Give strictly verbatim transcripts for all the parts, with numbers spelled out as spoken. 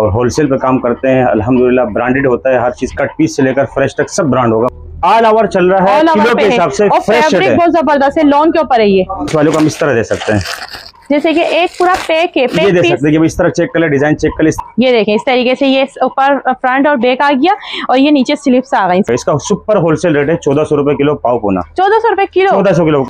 और होलसेल पे काम करते हैं। अल्हम्दुलिल्लाह ब्रांडेड होता है, हर चीज़ कट पीस से लेकर फ्रेश तक सब ब्रांड होगा। ऑल आवर चल रहा है किलो के हिसाब से, फ्रेश है, बहुत जबरदस्त है। लॉन के ऊपर है ये, वालों को हम इस तरह दे सकते हैं, जैसे कि एक पूरा पैक है, पैक ये दे सकते हैं कि इस तरह चेक कर ले, डिजाइन चेक कर ले। ये देखें इस तरीके से, ये ऊपर फ्रंट और बैक आ गया और ये नीचे स्लीव्स आ गई। इसका सुपर होलसेल रेट है चौदह सौ रुपए किलो पाओपोना, चौदह सौ रुपए किलो, चौदह सौ किलो।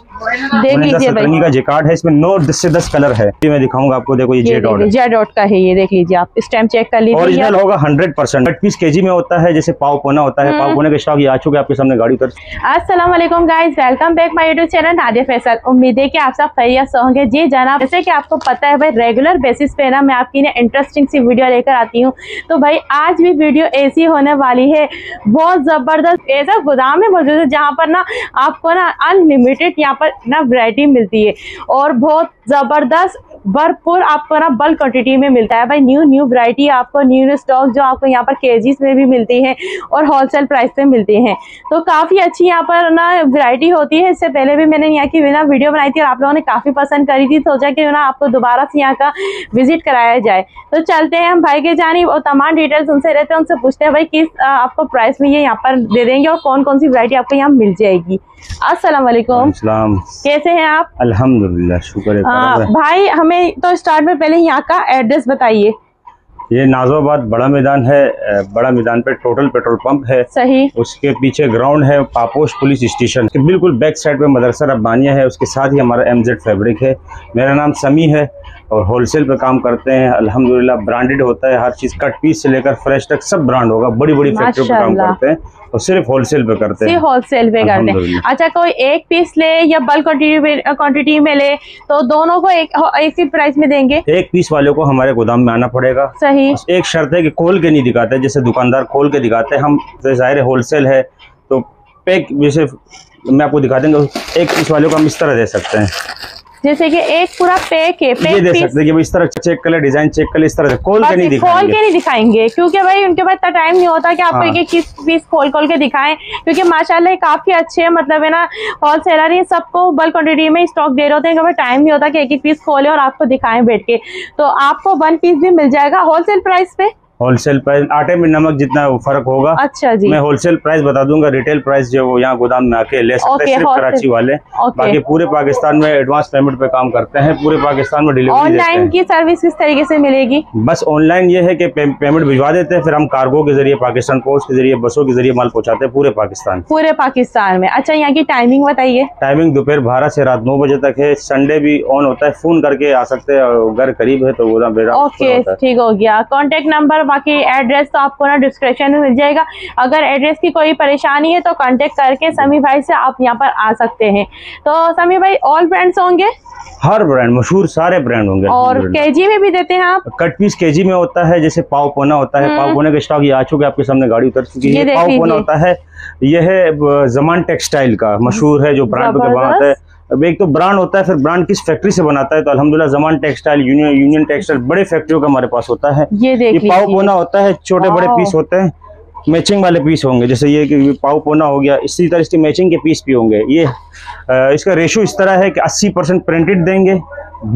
देख लीजिए भाई का जैकार्ड है, इसमें नौ दस से दस कलर है, मैं दिखाऊंगा आपको। देखो ये जेड डॉट जेड डॉट का है, ये देख लीजिए आप, इस टाइम चेक कर लीजिए। ओरिजिनल होगा hundred percent. Cut piece KG में होता है, जैसे पाओपोना होता है, पाओपोना के स्टॉक ये आ चुके आपके सामने गाड़ी पर। अस्सलाम वालेकुम guys, welcome back my YouTube channel Nadia Faisal. उम्मीद है की आप सब खैरियत से होंगे। जी जनाब, जैसे कि आपको पता है भाई, रेगुलर बेसिस पे ना मैं आपकी ना इंटरेस्टिंग सी वीडियो लेकर आती हूँ, तो भाई आज भी वीडियो ऐसी होने वाली है। बहुत ज़बरदस्त ऐसा गोदाम है मौजूद है जहाँ पर ना आपको ना अनलिमिटेड यहाँ पर ना वैरायटी मिलती है और बहुत ज़बरदस्त भरपूर आपको ना बल्क क्वांटिटी में मिलता है भाई। न्यू न्यू वैरायटी आपको, न्यू न्यू स्टॉक जो आपको यहाँ पर केजीस में भी मिलती हैं और होलसेल प्राइस पे मिलती हैं, तो काफ़ी अच्छी यहाँ पर ना वैरायटी होती है। इससे पहले भी मैंने यहाँ की ना वीडियो बनाई थी और आप लोगों ने काफ़ी पसंद करी थी, सोचा कि ना आपको दोबारा से यहाँ का विजिट कराया जाए। तो चलते हैं हम भाई के जानिब और तमाम डिटेल्स उनसे रहते हैं, उनसे पूछते हैं भाई किस आपको प्राइस में ये यहाँ पर दे देंगे और कौन कौन सी वैरायटी आपको यहाँ मिल जाएगी। अस्सलाम वालेकुम, कैसे हैं आप? अल्हम्दुलिल्लाह, शुक्र है। हाँ भाई, हमें तो स्टार्ट में पहले यहाँ का एड्रेस बताइए। ये नाजिमाबाद बड़ा मैदान है, बड़ा मैदान पे टोटल पेट्रोल पंप है, सही उसके पीछे ग्राउंड है, पापोश पुलिस स्टेशन के बिल्कुल बैक साइड पे मदरसा रब्बानिया है, उसके साथ ही हमारा एमजेड फैब्रिक है। मेरा नाम समी है और होलसेल पे काम करते हैं। अल्हम्दुलिल्लाह ब्रांडेड होता है, हर चीज़ कट पीस से लेकर फ्रेश तक सब ब्रांड होगा। बड़ी बड़ी फैक्ट्री पे काम करते हैं और सिर्फ होलसेल पे करते हैं, होलसेल पे करते हैं। अच्छा, कोई एक पीस ले या बल्क क्वांटिटी क्वांटिटी में ले तो दोनों को एक इसी प्राइस में देंगे? एक पीस वाले को हमारे गोदाम में आना पड़ेगा, सही। एक शर्त है कि खोल के नहीं दिखाते, जैसे दुकानदार खोल के दिखाते हैं, हम जाहिर होलसेल है तो पैक जैसे मैं आपको दिखा देंगे। एक पीस वाले को हम इस तरह दे सकते हैं, जैसे कि एक पूरा पैक है, पैक ये दे सकते हैं कि इस तरह चेक कर ले, डिजाइन चेक कर ले, इस तरह से खोल के नहीं दिखाएंगे, खोल के नहीं दिखाएंगे क्योंकि भाई उनके पास इतना टाइम नहीं होता कि आपको हाँ। एक किस पीस खोल खोल के दिखाएं, क्योंकि माशाल्लाह काफी अच्छे है, मतलब है ना होलसेलर ही सबको बल्क क्वांटिटी में स्टॉक दे रहे होते हैं, टाइम नहीं होता कि एक एक पीस खोले और आपको दिखाएं बैठ के। तो आपको वन पीस भी मिल जाएगा होलसेल प्राइस पे, होलसेल प्राइस आटे में नमक जितना फर्क होगा। अच्छा जी, मैं होलसेल प्राइस बता दूंगा, रिटेल प्राइस जो वो यहाँ गोदाम में आके ले सकते हैं सिर्फ कराची वाले, बाकी पूरे पाकिस्तान में एडवांस पेमेंट पे काम करते हैं, पूरे पाकिस्तान में डिलीवरी। ऑनलाइन की सर्विस किस तरीके से मिलेगी? बस ऑनलाइन ये है कि पे, पेमेंट भिजवा देते हैं, फिर हम कार्गो के जरिए, पाकिस्तान पोस्ट के जरिए, बसों के जरिए माल पहुँचाते हैं पूरे पाकिस्तान पूरे पाकिस्तान में। अच्छा, यहाँ की टाइमिंग बताइए। टाइमिंग दोपहर बारह से रात नौ बजे तक है, संडे भी ऑन होता है, फोन करके आ सकते हैं, घर करीब है तो गोदाम बेरा। ओके, ठीक हो गया। कॉन्टेक्ट नंबर, बाकी एड्रेस तो आपको ना डिस्क्रिप्शन में मिल जाएगा, अगर एड्रेस की कोई परेशानी है तो कांटेक्ट करके समी भाई से आप यहाँ पर आ सकते हैं। तो समी भाई ऑल ब्रांड्स होंगे, हर ब्रांड मशहूर सारे ब्रांड होंगे, और केजी में भी देते हैं आप? कट पीस केजी में होता है, जैसे पाओपोना होता है, पाओपोना के स्टॉक ये आ चुके आपके सामने गाड़ी उतर चुकी है। पाओपोना होता है, यह है जमान टेक्सटाइल का मशहूर है, जो ब्रांड है। अब एक तो ब्रांड होता है, फिर ब्रांड किस फैक्ट्री से बनाता है, तो अल्हम्दुलिल्लाह Zaman textile, union union textile, बड़े फैक्ट्रियों का हमारे पास होता है। ये, ये पाओपोना होता है, छोटे बड़े पीस होते हैं, मैचिंग वाले पीस होंगे, जैसे ये कि पाओपोना हो गया, इसी तरह इसकी मैचिंग के पीस भी होंगे। ये आ, इसका रेशो इस तरह है कि अस्सी परसेंट प्रिंटेड देंगे,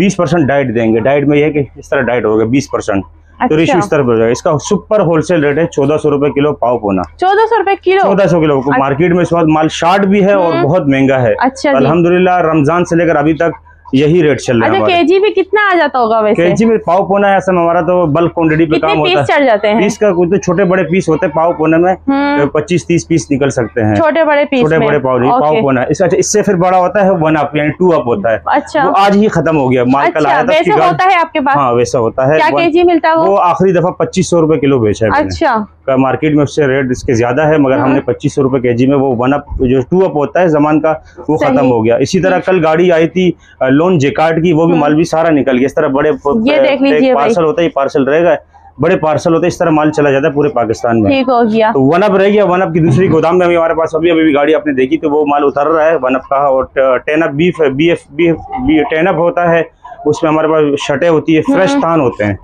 बीस परसेंट डाइट देंगे। डाइट में यह है कि इस तरह डाइट होगा बीस परसेंट, तो रेशो इस तरह हो जाएगा। इसका सुपर होलसेल रेट है चौदह सौ रुपए किलो पाओपोना, चौदह सौ रुपए किलो, चौदह सौ किलो। अच्छा। मार्केट में इस वक्त माल शार्ट भी है और बहुत महंगा है। अच्छा, अल्हम्दुलिल्लाह रमजान से लेकर अभी तक यही रेट चल रहा है। अच्छा, केजी में कितना आ जाता होगा वैसे? केजी में पाओपोना है असल हमारा तो बल्क क्वांटिटी पे काम होता है, कितने पीस चढ़ जाते हैं? पीस का कुछ तो छोटे बड़े पीस होते हैं, पाओपोना में पच्चीस तीस पीस निकल सकते हैं, छोटे बड़े पीस, छोटे बड़े पाओपोना। इससे फिर बड़ा होता है वन अप यानी टू अप होता है। अच्छा, वो आज ही खत्म हो गया, माल कल आया था, होता है आपके पास? हाँ वैसा होता है। क्या केजी मिलता है वो? आखिरी दफा पच्चीस सौ रुपए किलो बेचा है। अच्छा, मार्केट में उससे रेट इसके ज्यादा है, मगर हमने पच्चीस सौ रुपए के जी में वो वन अप जो टू अप होता है जमान का वो खत्म हो गया। इसी तरह कल गाड़ी आई थी लोन जेकार्ड की, वो भी माल भी सारा निकल गया। इस तरह बड़े पार्सल होता है, पार्सल रहेगा, बड़े पार्सल होते हैं, इस तरह माल चला जाता है पूरे पाकिस्तान में। ठीक हो गया। तो वन अप रह गया, वन अप की दूसरी गोदाम में हमारे पास अभी अभी गाड़ी आपने देखी तो वो माल उतर रहा है वन अप का, और टेन अप बीफ B F B ten up होता है, उसमें हमारे पास शर्टें होती है, फ्रेश तान होते हैं,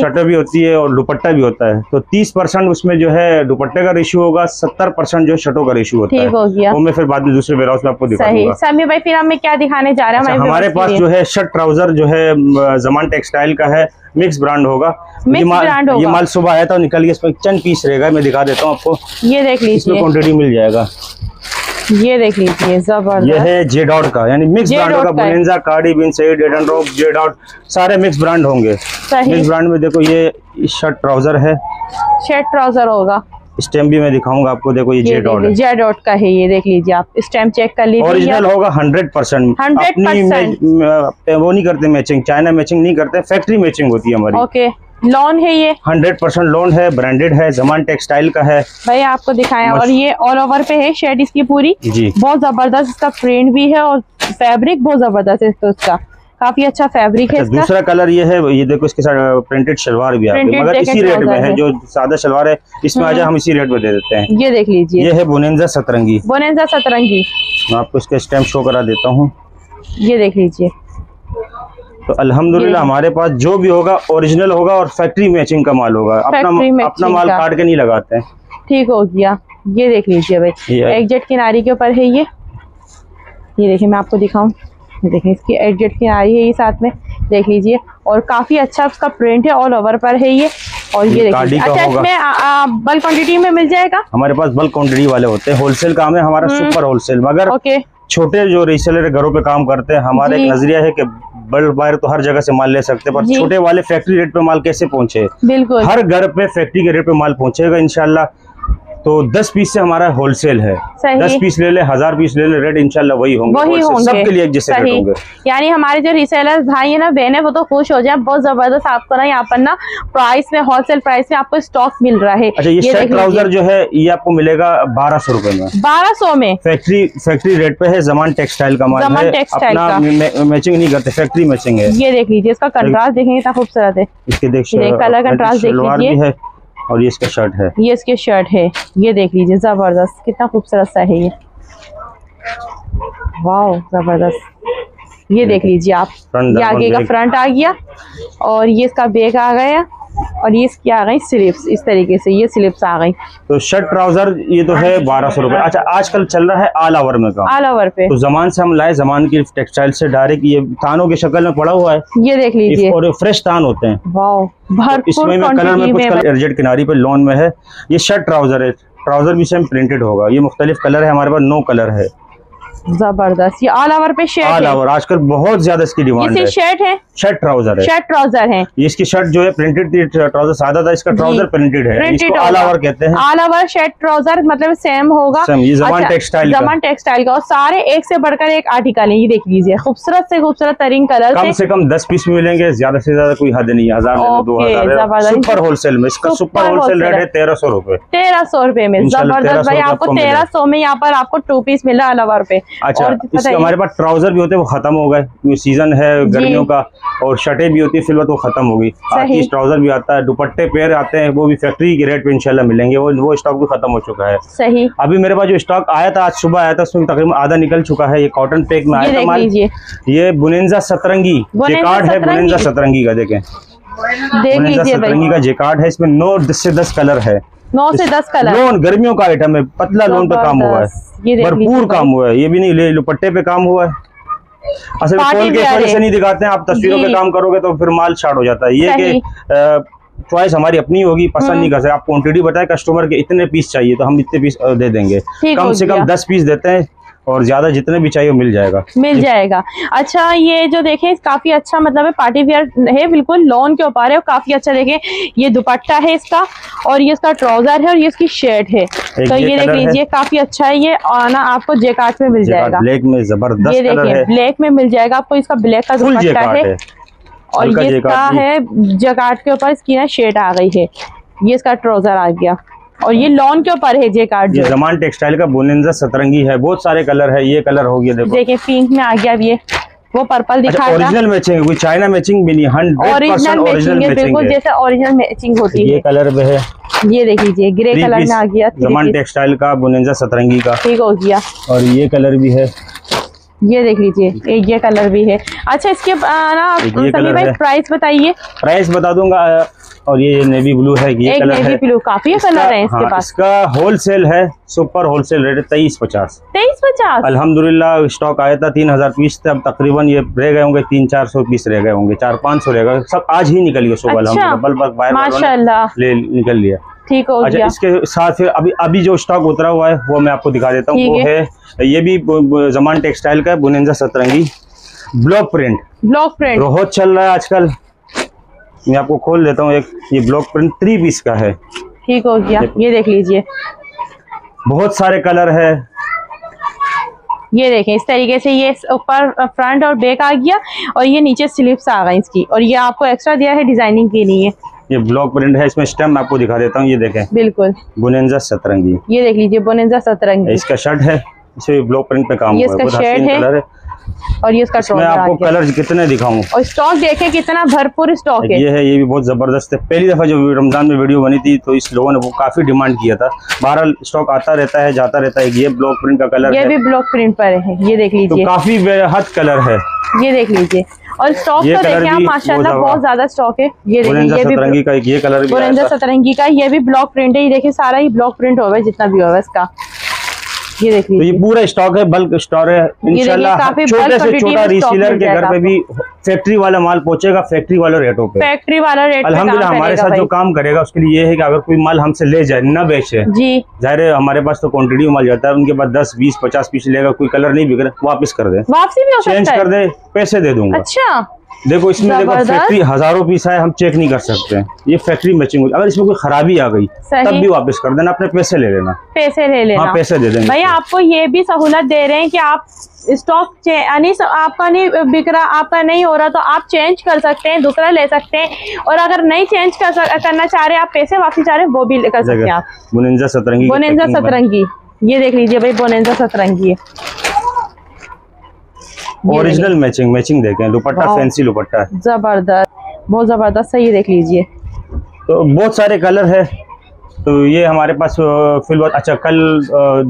शर्टें भी होती है और दुपट्टा भी होता है। तो तीस परसेंट उसमें जो है दुपट्टे का रेशियो होगा, सत्तर परसेंट जो शर्टों का रेशियो होता है। वो मैं फिर बाद में दूसरे वेयरहाउस में आपको दिखाऊंगा। समीर भाई फिर हमें क्या दिखाने जा रहे हैं? हमारे पास जो है शर्ट ट्राउजर जो है जमान टेक्सटाइल का है, मिक्स ब्रांड होगा। मिक्स ब्रांड होगा। ये माल सुबह आया था, निकल गया, इसमें चंद पीस रहेगा, मैं दिखा देता हूँ आपको। ये देख लीजिए, इसमें क्वान्टिटी मिल जाएगा, ये देख लीजिए, जबरदस्त। यह है जे डॉट का, यानी मिक्स ब्रांड होगा, Bonanza, Cardy, Bin Saeed, dead and rock, J dot, सारे मिक्स ब्रांड होंगे। मिक्स ब्रांड में देखो ये शर्ट ट्राउजर है, शर्ट ट्राउजर होगा। स्टैम्प भी मैं दिखाऊंगा आपको, देखो ये जे डॉट, जे डॉट का है, ये देख लीजिए आप, स्टैम्प चेक कर लीजिए। ओरिजिनल होगा हंड्रेड परसेंट, अपनी वो नहीं करते मैचिंग, चाइना मैचिंग नहीं करते, फैक्ट्री मैचिंग होती है हमारी। ओके, लॉन है, ये हंड्रेड परसेंट लॉन है, ब्रांडेड है, जमान टेक्सटाइल का है भाई, आपको दिखाया। और ये ऑल ओवर पे है शेड इसकी पूरी जी, बहुत जबरदस्त इसका प्रिंट भी है और फैब्रिक बहुत जबरदस्त है तो इसका, काफी अच्छा फैब्रिक है। अच्छा, दूसरा कलर ये है, ये देखो इसके साथ प्रिंटेड शलवार भी है, मगर इसी रेट में है, जो सादा शलवार है इसमें आ जाए हम इसी रेट में दे देते हैं। ये देख लीजिए, ये है बोनेंजा सतरंगी, बोनेंजा सतरंगी। मैं आपको इसका स्टैम्प शो करा देता हूँ, ये देख लीजिए। तो अल्हम्दुलिल्लाह हमारे पास जो भी होगा ओरिजिनल होगा और फैक्ट्री मैचिंग का माल होगा, अपना अपना माल काट के नहीं लगाते हैं। ठीक हो गया, ये देख लीजिए भाई, एग्जेक्ट किनारी के ऊपर है ये, ये देखिए मैं आपको दिखाऊं, देखिए इसकी एडजस्ट की आ रही है ये साथ में, देख लीजिए। और काफी अच्छा उसका प्रिंट है, ऑल ओवर पर है ये। और ये देखिए, अच्छा इसमें बल्क क्वांटिटी में मिल जाएगा, हमारे पास बल्क क्वांटिटी वाले होते हैं, होलसेल काम है हमारा, सुपर होलसेल। मगर छोटे जो रीसेलर घरों पे काम करते हैं, हमारा एक नजरिया है कि बल्क बायर तो हर जगह से माल ले सकते हैं, पर छोटे वाले फैक्ट्री रेट पे माल कैसे पहुंचे, बिल्कुल हर घर पे फैक्ट्री के रेट पे माल पहुंचेगा इंशाल्लाह। तो दस पीस से हमारा होलसेल है, दस पीस ले ले, हजार पीस ले ले, रेट इंशाल्लाह वही होंगे, वही होंगे सबके लिए एक जैसे रेट होंगे। यानी हमारे जो रिसेलर्स भाई है ना बहन है, वो तो खुश हो जाए, बहुत जबरदस्त आपको ना यहाँ पर ना प्राइस में, होलसेल प्राइस में आपको स्टॉक मिल रहा है। अच्छा, ये शर्ट ट्राउजर जो है ये आपको मिलेगा बारह सौ रूपये में, बारह सौ में फैक्ट्री फैक्ट्री रेट पे है, जमान टेक्सटाइल का माल, जमान टेक्सटाइल का, मैचिंग नहीं करते, फैक्ट्री मैचिंग है। ये देख लीजिए इसका कंट्रास्ट देखेंगे इतना खूबसूरत है, इसके देखिए कलर कंट्रास्ट देख लीजिए। और ये इसका शर्ट है, ये इसके शर्ट है, ये देख लीजिए जबरदस्त, कितना खूबसूरत सा है ये, वाओ जबरदस्त। ये देख लीजिए आप, ये आगे का फ्रंट आ गया और ये इसका बैक आ गया और ये इसकी आ गई स्लिप्स, इस तरीके से ये स्लिप्स आ गई। तो शर्ट ट्राउजर ये तो है बारह सौ रूपये। अच्छा, आजकल चल रहा है ऑल ओवर में काम, ऑल ओवर पे तो जमान से हम लाए, जमान की टेक्सटाइल से डायरेक्ट ये थानों की शक्ल में पड़ा हुआ है, ये देख लीजिए, और फ्रेश थान होते हैं। वाओ, इसमें कलर में कुछ एरजेट किनारी पे लॉन में है। ये शर्ट ट्राउजर है, ट्राउजर भी सेम प्रिंटेड होगा, ये मुख्तलिफ कलर है हमारे पास, नौ कलर है, जबरदस्त। ये ऑल ओवर पे शर्ट, ऑल ओवर आजकल बहुत ज्यादा इसकी डिमांड है। शर्ट है, शर्ट ट्राउजर है, शर्ट ट्राउजर है, ये इसकी शर्ट जो है प्रिंटेड थी, ट्राउजर सादा था, इसका ट्राउजर प्रिंटेड है, इसको ऑल ओवर कहते हैं। ऑल ओवर शर्ट ट्राउजर मतलब सेम होगा, जमान टेक्सटाइल, जमान टेक्सटाइल का, और सारे एक से बढ़कर एक आर्टिकल है। ये देख लीजिए, खूबसूरत से खूबसूरत तरीन कलर, कम से कम दस पीस मिलेंगे, ज्यादा से ज्यादा कोई हद नहीं, हजार दो हजार, सुपर होलसेल में। इसका सुपर होलसेल रेट है तेरह सौ रूपये, तेरह सौ रूपये में जबरदस्त भाई, आपको तेरह सौ में यहाँ पर आपको टू पीस मिला ऑल ओवर पे। अच्छा, इसके हमारे पास ट्राउजर भी होते हैं, वो खत्म हो गए, सीजन है गर्मियों का, और शर्टें भी होती है फिलहाल, वो खत्म हो गई। आर्टिस्ट ट्राउजर भी आता है, दुपट्टे पेयर आते हैं, वो भी फैक्ट्री के रेट पे इंशाल्लाह मिलेंगे, वो वो स्टॉक भी खत्म हो चुका है। सही, अभी मेरे पास जो स्टॉक आया था, आज सुबह आया था, उसमें तकरीबन आधा निकल चुका है। ये कॉटन पैक में आया था माल, ये बोनेंजा सतरंगी जेकार्ड है, बोनेंजा सतरंगी का देखें, बोनेंजा सतरंगी का जेकार्ड है, इसमें नौ से दस कलर है, नौ से दस कलर, लोन गर्मियों का आइटम है, पतला लोन पे काम हुआ है, भरपूर काम हुआ है, ये भी नहीं ले दुपट्टे पे काम हुआ है। असल खोल के खोल से नहीं दिखाते हैं, आप तस्वीरों पे काम करोगे तो फिर माल शार्ट हो जाता है। ये कि चॉइस हमारी अपनी होगी, पसंद नहीं कर सकते आप, क्वांटिटी बताए कस्टमर के इतने पीस चाहिए तो हम इतने पीस दे देंगे, कम से कम दस पीस देते हैं और ज्यादा जितने भी चाहिए मिल जाएगा, मिल जाएगा। अच्छा, ये जो देखें काफी अच्छा मतलब है, पार्टी वेयर है, बिल्कुल लॉन के ऊपर है, काफी अच्छा। देखें ये दुपट्टा है इसका, और ये इसका ट्राउजर है, और ये इसकी शर्ट है, तो ये देख लीजिए काफी अच्छा है। ये आना आपको जेकार्ड में मिल जाएगा, ब्लैक में जबरदस्त, ये देखिए ब्लैक में मिल जाएगा आपको, इसका ब्लैक का दुपट्टा है, और ये इसका है जेकार्ड के ऊपर, इसकी ना शर्ट आ गई है, ये इसका ट्राउजर आ गया, और ये लॉन के ऊपर है जेकार्ड। ये जमान टेक्सटाइल का बोनेंजा सतरंगी है, बहुत सारे कलर है, ये कलर हो गया देखो, देखिए पिंक में आ गया, अब ये वो पर्पल दिखा, ओरिजिनल मैचिंग है, कोई चाइना मैचिंग भी नहीं, हंड्रेड परसेंट ओरिजिनल मैचिंग, बिल्कुल जैसे ओरिजिनल मैचिंग होती है। ये कलर में है, ये देख लीजिए ग्रे कलर में आ गया, जमान टेक्सटाइल का बोनेंजा सतरंगी का, ठीक हो गया। और ये कलर भी है, ये देख लीजिए, एक ये कलर भी है। अच्छा, इसके ना प्राइस बताइए। प्राइस बता दूंगा। और ये नेवी ब्लू है, ये एक कलर नेवी ब्लू, काफी कलर है इसके हाँ, पास। इसका होलसेल है, सुपर होलसेल रेट है तेईस पचास। तेईस पचास अल्हम्दुलिल्लाह स्टॉक आया था तीन हजार पीस थे, अब तकरीबन ये रह गए होंगे तीन चार सौ पीस रह गए होंगे, चार पाँच सौ रह गए, सब आज ही निकल गए सुबह अल्हम्दुलिल्लाह, माशाल्लाह ले निकल लिया। ठीक हो गया। इसके साथ फिर अभी अभी जो स्टॉक उतरा हुआ है वो मैं आपको दिखा देता हूँ। वो है, ये भी जमान टेक्सटाइल का बोनेंजा सतरंगी ब्लॉक प्रिंट। ब्लॉक प्रिंट बहुत चल रहा है आजकल। मैं आपको खोल देता हूँ एक, ये ब्लॉक प्रिंट थ्री पीस का है। ठीक हो गया, ये देख लीजिए, बहुत सारे कलर है। ये देखें इस तरीके से, ये ऊपर फ्रंट और बैक आ गया और ये नीचे स्लीव्स आ गई इसकी, और ये आपको एक्स्ट्रा दिया है डिजाइनिंग के लिए। ये ब्लॉक प्रिंट है, इसमें स्टैम्प आपको दिखा देता हूँ, ये देखें बिल्कुल बोनेंजा सतरंगी। ये देख लीजिए बोनेंजा सतरंगी, इसका शर्ट है, इसे ब्लॉक प्रिंट पे काम हुआ है। और ये इसका मैं आपको कलर कितने दिखाऊं, और स्टॉक देखें कितना भरपूर स्टॉक है। ये है, ये भी बहुत जबरदस्त है। पहली दफा जब रमजान में वीडियो बनी थी तो इस लोगों ने वो काफी डिमांड किया था। बहरहाल स्टॉक आता रहता है, जाता रहता है। ये ब्लॉक प्रिंट का कलर, ये भी ब्लॉक प्रिंट पर है, ये देख लीजिए, काफी बेहद कलर है, ये देख लीजिए। और स्टॉक तो देखें आप, माशाल्लाह बहुत ज्यादा स्टॉक है। ये देखिए, ये सतरंगी का ये कलर, बोनेंजा सतरंगी का, ये भी ब्लॉक प्रिंट है। ये देखिए सारा ही ब्लॉक प्रिंट होगा जितना भी होगा इसका। ये देख लीजिए, तो ये पूरा स्टॉक है, बल्क स्टॉक है। इंशाल्लाह छोटे से छोटा रीसेलर के घर पे भी फैक्ट्री वाला माल पहुंचेगा, फैक्ट्री वाले रेटों पे, फैक्ट्री वाला रेट अल्हम्दुलिल्लाह। हमारे साथ जो काम करेगा उसके लिए ये है कि अगर कोई माल हमसे ले जाए ना बेचे जी, जाहिर है हमारे पास तो क्वांटिटी माल जाता है, उनके पास दस बीस पचास पीस लेगा, कोई कलर नहीं बिगड़े वापस कर दे, वापसी भी हो सकता है, चेंज कर दे, पैसे दे दूंगा। अच्छा देखो इसमें देखो फैक्ट्री हजारों पीस आए, हम चेक नहीं कर सकते हैं, ये फैक्ट्री मैचिंग होती है। अगर इसमें कोई खराबी आ गई तब भी वापस कर देना, अपने पैसे ले लेना, पैसे ले लेना, हाँ, पैसे दे देंगे। भैया आपको ये भी सहूलत दे रहे हैं कि आप स्टॉक यानी आपका नहीं बिक रहा, आपका नहीं हो रहा, तो आप चेंज कर सकते हैं, दूसरा ले सकते हैं, और अगर नहीं चेंज कर सक, करना चाह रहे, आप पैसे वापसी चाह रहे, वो भी कर सकते हैं आप। बोनेंजा सतरंगी, बोनेंजा सतरंगी, ये देख लीजिए भाई, बोनेंजा सतरंगी है, ओरिजिनल मैचिंग, मैचिंग देखें, दुपट्टा फैंसी दुपट्टा है, जबरदस्त, बहुत जबरदस्त है। ये देख लीजिए, तो बहुत सारे कलर है। तो ये हमारे पास फिलहाल, अच्छा कल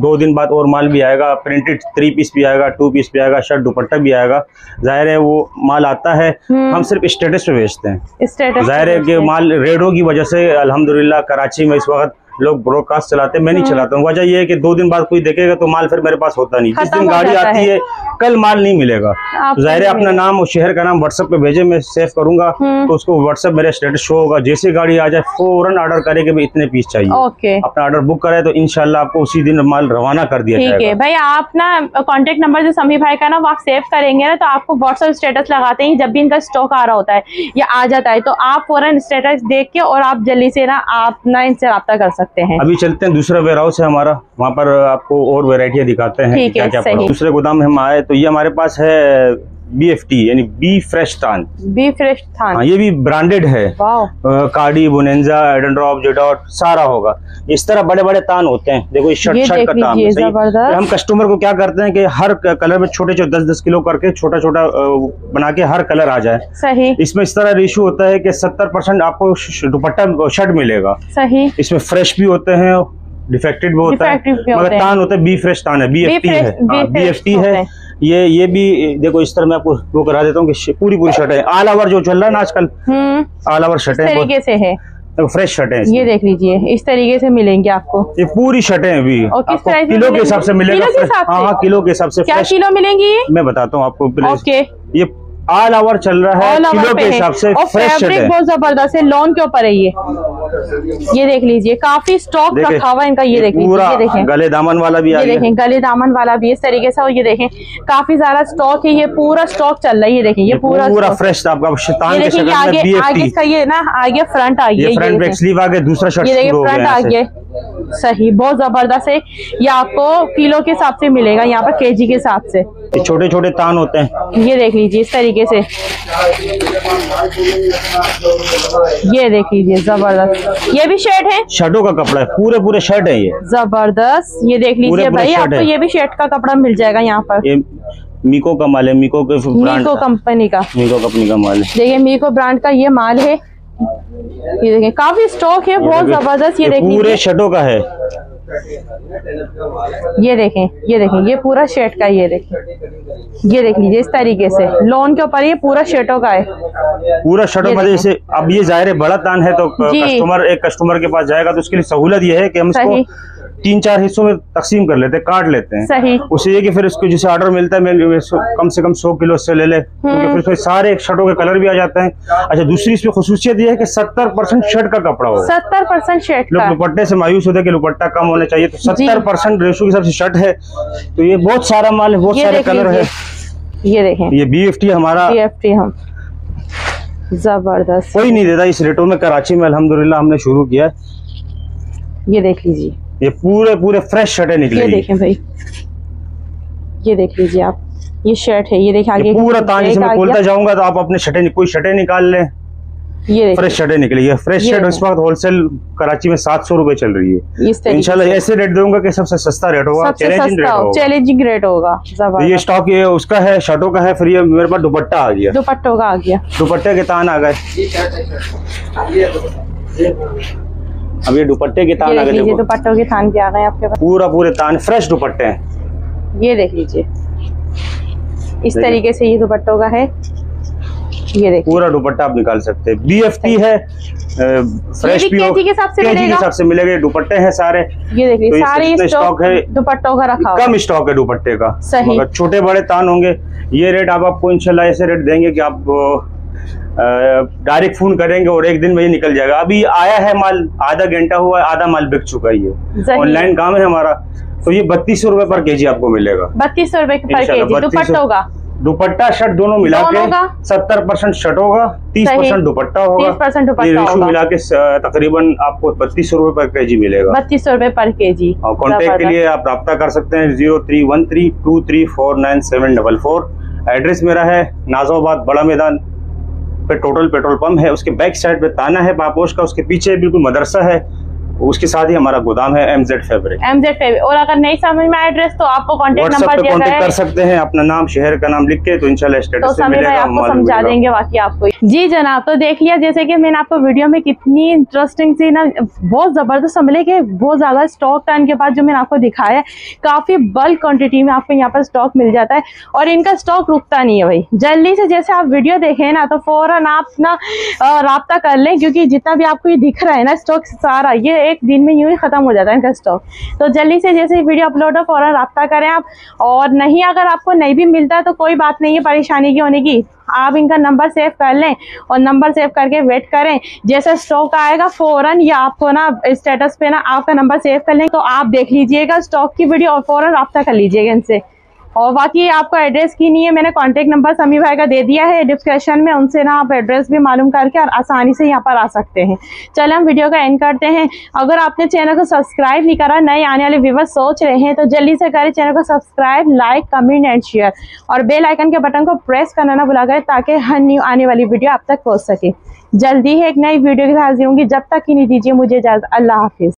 दो दिन बाद और माल भी आएगा, प्रिंटेड थ्री पीस भी आएगा, टू पीस भी आएगा, शर्ट दुपट्टा भी आएगा। जाहिर है वो माल आता है, हम सिर्फ स्टेटस पे बेचते हैं। स्टेटस जाहिर है कि माल रेडों की वजह से अल्हम्दुलिल्लाह कराची में इस वक्त लोग ब्रॉडकास्ट चलाते, मैं नहीं चलाता हूँ। वजह यह है कि दो दिन बाद कोई देखेगा तो माल फिर मेरे पास होता नहीं, जिस दिन गाड़ी आती है कल माल नहीं मिलेगा। जाहिर है अपना नाम और शहर का नाम व्हाट्सएप पे भेजे, मैं सेव करूंगा तो उसको व्हाट्सएप मेरा स्टेटस शो होगा, जैसे गाड़ी आ जाए फौरन ऑर्डर करे कि इतने पीस चाहिए, अपना ऑर्डर बुक करे तो इंशाल्लाह आपको उसी दिन माल रवाना कर दिया जाएगा। भाई आप ना कॉन्टेक्ट नंबर जो समीर भाई का ना वो आप सेव करेंगे ना, तो आपको व्हाट्सएप स्टेटस लगाते ही जब भी इनका स्टॉक आ रहा होता है या आ जाता है तो आप फौरन स्टेटस देख के और आप जल्दी से ना आप ना इनसे रब्ता कर सकते। अभी चलते हैं, दूसरा वेयर हाउस है हमारा, वहाँ पर आपको और वेराइटियाँ दिखाते हैं क्या क्या। दूसरे गोदाम में हम आए तो ये हमारे पास है बी एफ टी यानी बी फ्रेश थान, बी फ्रेश थान, ये भी ब्रांडेड है। कार्डी, बोनेंजा, एडन ड्रॉप, जेडॉट सारा होगा। इस तरह बड़े बड़े तान होते हैं। देखो इस शर्ट शर्ट का तान है, सही। हम कस्टमर को क्या करते हैं कि हर कलर में छोटे छोटे दस दस किलो करके छोटा छोटा बना के हर कलर आ जाए, सही। इसमें इस तरह रेशो होता है कि सत्तर परसेंट आपको दुपट्टा शर्ट मिलेगा, सही। इसमें फ्रेश भी होते हैं, डिफेक्टेड भी होता है, मगर तान होता है बी फ्रेश तान है, बी एफ टी है, बी एफ टी है। ये ये भी देखो इस तरह मैं आपको वो करा देता हूँ कि पूरी पूरी शर्ट है, ऑल ओवर जो चल रहा है ना आजकल, ऑल ओवर शर्ट है, इस तरीके से है, फ्रेश शर्टें। ये देख लीजिए इस तरीके से मिलेंगे आपको, ये पूरी शर्टें भी आपको किलो के हिसाब से मिलेगा। हाँ किलो के हिसाब से क्या किलो मिलेंगी मैं बताता हूँ आपको। ये ऑल ओवर चल रहा है, किलो के हिसाब से, फ्रेश शर्ट, बहुत जबरदस्त है, लॉन के ऊपर है ये। ये देख लीजिए काफी स्टॉक रखा हुआ इनका। ये देख लीजिए गले दामन वाला भी, ये देखें गले दामन वाला भी इस तरीके से। और ये देखें काफी सारा स्टॉक है, ये पूरा स्टॉक चल रहा है। ये देखें ये पूरा पूरा फ्रेश आपका शैतान के शक्ल में बीएफटी आगे इसका ये ना आगे फ्रंट आ गया, ये फ्रंट बैक स्लीव आ गया, दूसरा शर्ट ये फ्रंट आ गया, सही। बहुत जबरदस्त है, ये आपको किलो के हिसाब से मिलेगा, यहाँ पर केजी के हिसाब से। छोटे छोटे तान होते हैं, ये देख लीजिए इस तरीके से। ये देख लीजिए जबरदस्त, ये भी शर्ट है, शर्टों का कपड़ा है, पूरे पूरे शर्ट है ये, जबरदस्त। ये देख लीजिए भाई आपको ये भी शर्ट का कपड़ा मिल जाएगा यहाँ पर। मीको का माल है, मीको के मीको कंपनी का, मीको कंपनी का माल है। देखिए मीको ब्रांड का ये माल है। ये देखें काफी स्टॉक है, बहुत जबरदस्त। ये देखिए पूरे शर्टों का है, ये देखें ये देखें ये पूरा शर्ट का, ये देखें ये देख लीजिए इस तरीके से लॉन के ऊपर ये पूरा शर्टों का है, पूरा शर्टों का। जैसे अब ये जाहिर है बड़ा तान है तो कस्टमर एक कस्टमर के पास जाएगा तो उसके लिए सहूलत ये है कि हम इसको तीन चार हिस्सों में तकसीम कर लेते हैं, काट लेते हैं। सही। उससे ये कि फिर उसको जिसे ऑर्डर मिलता है कम से कम सौ किलो से ले ले, क्योंकि फिर सारे शर्टों के कलर भी आ जाते हैं। अच्छा दूसरी इसमें खुसूसियत ये है कि सत्तर परसेंट शर्ट का कपड़ा हो, सत्तर परसेंट शर्ट। लोग दुपट्टे से मायूस होते हैं कि दुपट्टा कम होना चाहिए, तो सत्तर परसेंट रेशो के हिसाब से शर्ट है। तो ये बहुत सारा माल है, बहुत सारे कलर है। ये देखें ये बी एफ टी हमारा, बी एफ टी हम जबरदस्त कोई नहीं देता इस रेटों में। कराची में अल्हम्दुलिल्लाह हमने शुरू किया। ये देख लीजिए ये पूरे पूरे फ्रेश शर्टें निकली। ये देखें भाई ये देख लीजिए आप, ये शर्ट है। ये देखिए आगे पूरा तान इसमें खोलता जाऊंगा तो आप अपने शर्टें कोई शर्टें निकाल लें। ये फ्रेश शर्टें निकली है। फ्रेश शर्ट इस वक्त होलसेल कराची में सात सौ रूपये चल रही है। इंशाल्लाह ऐसे रेट दूंगा कि सबसे सस्ता रेट होगा, चैलेंजिंग रेट होगा। ये स्टॉक ये उसका है शर्टों का है। फिर ये मेरे पास दुपट्टा आ गया, दुपट्टों का आ गया, दुपट्टे के तान आ गए। अब ये दुपट्टे के तान आ गए, दुपट्टों के तान भी आ गए आपके पास। पूरा पूरे तान फ्रेश दुपट्टे हैं। ये देख लीजिए इस तरीके से ये दुपट्टों का है। ये देखिए पूरा दुपट्टा आप निकाल सकते हैं। बीएफटी है, फ्रेश भी केजी के हिसाब से मिलेगा, हिसाब से मिलेगा। दुपट्टे हैं सारे। ये देख लीजिए सारे स्टॉक है दुपट्टों का, रखा कम स्टॉक है दुपट्टे का। सही, छोटे बड़े तान होंगे। ये रेट आप आपको इंशाल्लाह ऐसे रेट देंगे कि आप डायरेक्ट फोन करेंगे और एक दिन में ही निकल जाएगा। अभी आया है माल, आधा घंटा हुआ है, आधा माल बिक चुका ही है। ऑनलाइन काम है हमारा। तो ये बत्तीस सौ रूपये पर केजी आपको मिलेगा, बत्तीस सौ रूपये पर केजी। दुपट्टा होगा, दुपट्टा शर्ट दोनों मिला के सत्तर परसेंट शर्ट होगा, तीस परसेंट दुपट्टा होगा, तीस परसेंट दुपट्टा मिला के तकरीबन आपको बत्तीस सौ रूपये पर केजी मिलेगा, बत्तीस सौ रूपये पर केजी। और कॉन्टेक्ट के लिए आप रब्ता कर सकते हैं zero three one three two three four nine seven double four. Address मेरा है नाजिमाबाद बड़ा मैदान पे टोटल पेट्रोल पंप है, उसके बैक साइड पे ताना है पापोश का, उसके पीछे बिल्कुल मदरसा है, उसके साथ ही हमारा गोदाम है एमजेड फैब्रिक। Mz fabric. और अगर नहीं समझ में आया एड्रेस तो आपको कांटेक्ट नंबर दिया है, कर सकते हैं अपना नाम शहर का नाम लिख के, तो इंशाल्लाह स्टेटस से मिलेगा, आपको समझा देंगे बाकी आपको। जी जनाब, तो देख लिया जैसे कि मैंने आपको वीडियो में कितनी इंटरेस्टिंग सी ना बहुत जबरदस्त मिले कि बहुत ज्यादा स्टॉक था इनके पास, जो मैंने आपको दिखाया है काफी बल्क क्वान्टिटी में आपको यहाँ पर स्टॉक मिल जाता है और इनका स्टॉक रुकता नहीं है भाई। जल्दी से जैसे आप वीडियो देखें ना तो फौरन आप ना रब्ता कर लें, क्योंकि जितना भी आपको ये दिख रहा है ना स्टॉक सारा ये एक दिन में यूं ही खत्म हो जाता है इनका स्टॉक। तो जल्दी से जैसे वीडियो अपलोड हो फौरन राब्ता करें आप। और नहीं अगर आपको नहीं भी मिलता तो कोई बात नहीं है, परेशानी की होने की, आप इनका नंबर सेव कर लें और नंबर सेव करके वेट करें, जैसा स्टॉक आएगा फौरन या आपको ना स्टेटस पे ना आपका नंबर सेव कर लें तो आप देख लीजिएगा स्टॉक की वीडियो और फौरन राब्ता कर लीजिएगा इनसे। और बाकी आपको एड्रेस की नहीं है, मैंने कॉन्टेक्ट नंबर समी भाई का दे दिया है डिस्क्रिप्शन में, उनसे ना आप एड्रेस भी मालूम करके और आसानी से यहाँ पर आ सकते हैं। चलो हम वीडियो का एंड करते हैं। अगर आपने चैनल को सब्सक्राइब नहीं करा, नए आने वाले व्यूवर्स सोच रहे हैं तो जल्दी से करें चैनल को subscribe, like, comment and share और बेल आइकन के बटन को प्रेस करना ना भुला करें, ताकि हर न्यू आने वाली वीडियो आप तक पहुँच सके। जल्दी ही एक नई वीडियो के साथ हाजिर होंगी, जब तक ही नहीं दीजिए मुझे इजाज़त। अल्लाह हाफिज़।